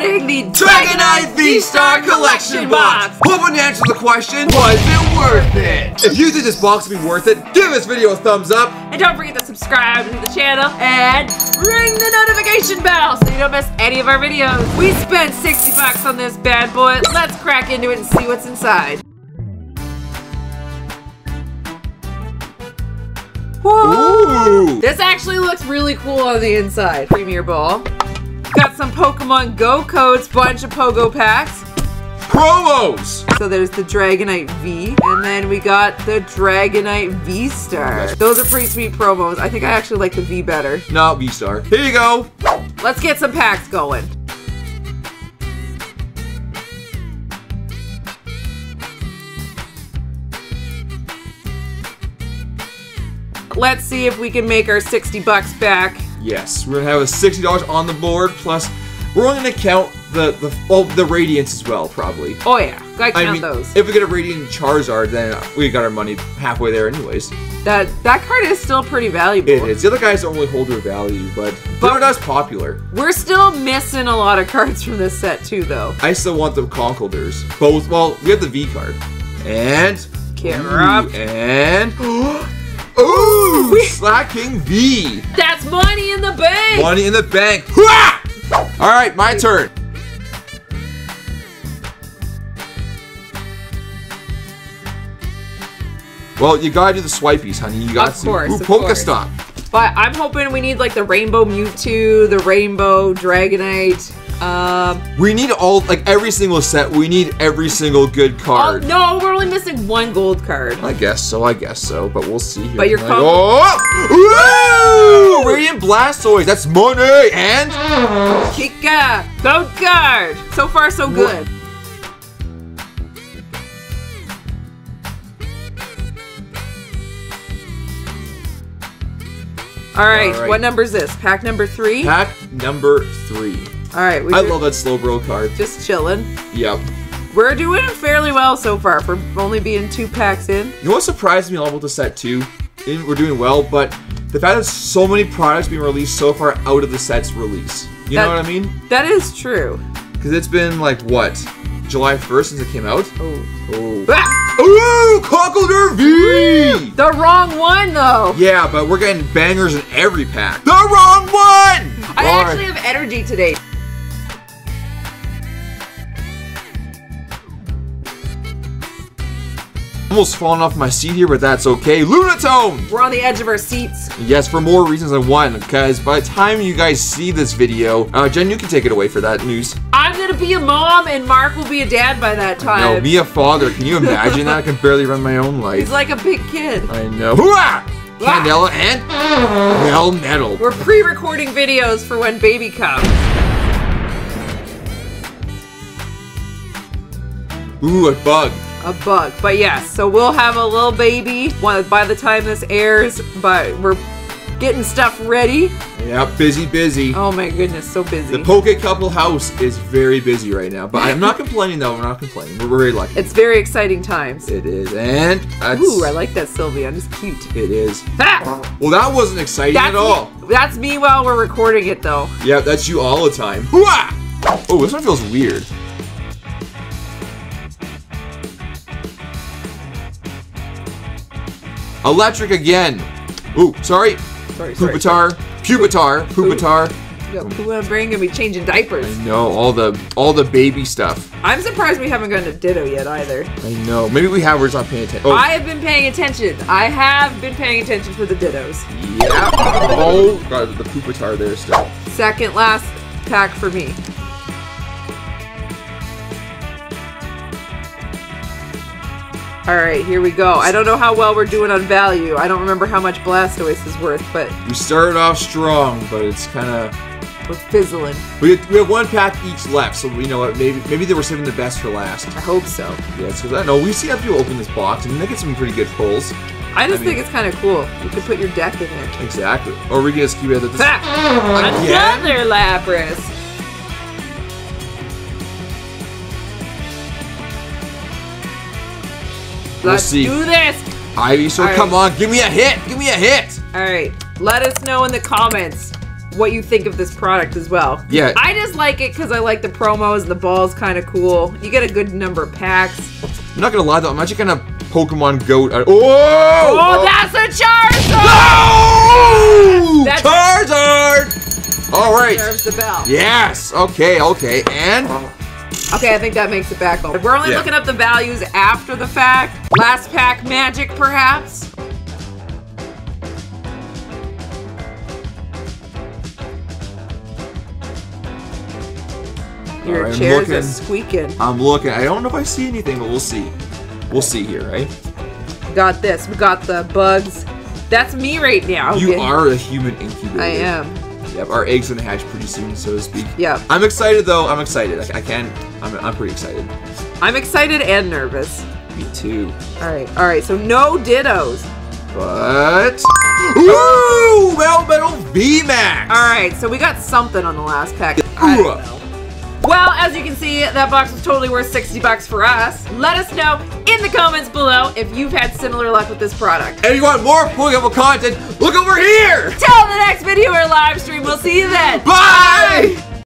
opening the Dragonite V-Star Collection Box! Hoping to answer the question, was it worth it? If you think this box would be worth it, give this video a thumbs up. And don't forget to subscribe to the channel and ring the notification bell so you don't miss any of our videos. We spent 60 bucks on this bad boy. Let's crack into it and see what's inside. Whoa! Ooh. This actually looks really cool on the inside. Premier Ball. Got some Pokemon Go codes, bunch of Pogo packs. Promos! So there's the Dragonite V, and then we got the Dragonite V-Star. Those are pretty sweet promos. I think I actually like the V better. Not V-Star. Here you go! Let's get some packs going. Let's see if we can make our 60 bucks back. Yes, we're gonna have a $60 on the board, plus we're only gonna count the Radiants as well, probably. Oh yeah, gotta count those. If we get a Radiant Charizard, then we got our money halfway there anyways. That card is still pretty valuable. It is. The other guys don't really hold their value, but they're not as popular. We're still missing a lot of cards from this set too, though. I still want the Conkholders. Both, well, we have the V card. And... Camera up. And... Ooh, Slacking V. That's money in the bank. Money in the bank. All right, my turn. Well, you gotta do the swipies, honey. You got to. Of course, of course. Poke stop. But I'm hoping we need like the Rainbow Mewtwo, the Rainbow Dragonite. We need all, like every single set, we need every single good card. Oh, no, we're only missing one gold card. I guess so, but we'll see here. But you're coming. Oh! Woo! Radiant Blastoise, that's money! And... Kika, gold card! So far, so good. What? All right, what number is this? Pack number 3? Pack number 3. All right, I love that Slowbro card. Just chilling. Yep. We're doing fairly well so far for only being 2 packs in. You know what surprised me all about the set too? We're doing well, but the fact that so many products being released so far out of the set's release. You know what I mean? That is true. Because it's been like what, July 1st since it came out. Oh. Ah! Ooh, Cockledur V. The wrong one though. Yeah, but we're getting bangers in every pack. The wrong one. I actually have energy today. Almost falling off my seat here, but that's okay. Lunatone! We're on the edge of our seats. Yes, for more reasons than one, because by the time you guys see this video, Jen, you can take it away for that news. I'm gonna be a mom, and Mark will be a dad by that time. No, be a father. Can you imagine that? I can barely run my own life. He's like a big kid. I know. Hooah! Candela and Melmetal. We're pre-recording videos for when baby comes. Ooh, a bug. A bug, but yes, so we'll have a little baby by the time this airs, but we're getting stuff ready. Yeah, busy. Oh my goodness, so busy. The Poke Couple house is very busy right now, but I'm not complaining though, we're not complaining. We're very lucky. It's very exciting times. It is, and that's... Ooh, I like that Sylveon, it's cute. It is. Ah! Well, that wasn't exciting at all. That's me while we're recording it though. Yeah, that's you all the time. Hooah! Oh, this one feels weird. Electric again. Ooh, sorry. Pupitar. Yep, Brain gonna be changing diapers. I know, all the baby stuff. I'm surprised we haven't gotten a Ditto yet either. I know, maybe we have, we're just not paying attention. Oh. I have been paying attention for the Dittos. Yeah. Oh, God, the Pupitar there still. Second last pack for me. All right, here we go. I don't know how well we're doing on value. I don't remember how much Blastoise is worth, but... We started off strong, but it's kind of... We're fizzling. We have one pack each left, so you know what, maybe they were saving the best for last. I hope so. Yes, because I know, we see how people open this box, and they get some pretty good pulls. I mean, I think it's kind of cool. You could put your deck in there. Exactly. Or we can just keep it at this... Another Lapras! Let's do this! Ivysaur, come on, give me a hit! All right, let us know in the comments what you think of this product as well. Yeah. I just like it because I like the promos. The ball's kind of cool. You get a good number of packs. I'm not going to lie, though. I'm actually going to Pokemon Go. Oh! Oh, that's a Charizard! No! That's Charizard! All right. Deserves the bell. Yes. Okay, okay. And? Okay, I think that makes it back over. We're only looking up the values after the fact. Last pack magic, perhaps? Your chairs are squeaking. I'm looking. I don't know if I see anything, but we'll see. We'll see here, right? Got this. We got the bugs. That's me right now. You are a human incubator. I am. Yep. Our eggs gonna hatch pretty soon, so to speak. Yeah. I'm excited though. I'm excited. I'm pretty excited. I'm excited and nervous. Me too. All right. All right. So no dittos. But. Ooh, Melmetal VMAX. All right. So we got something on the last pack. I don't know. Well, as you can see, that box was totally worth 60 bucks for us. Let us know in the comments below if you've had similar luck with this product. And if you want more Pokemon content, look over here! Till the next video or live stream, we'll see you then. Bye! Bye.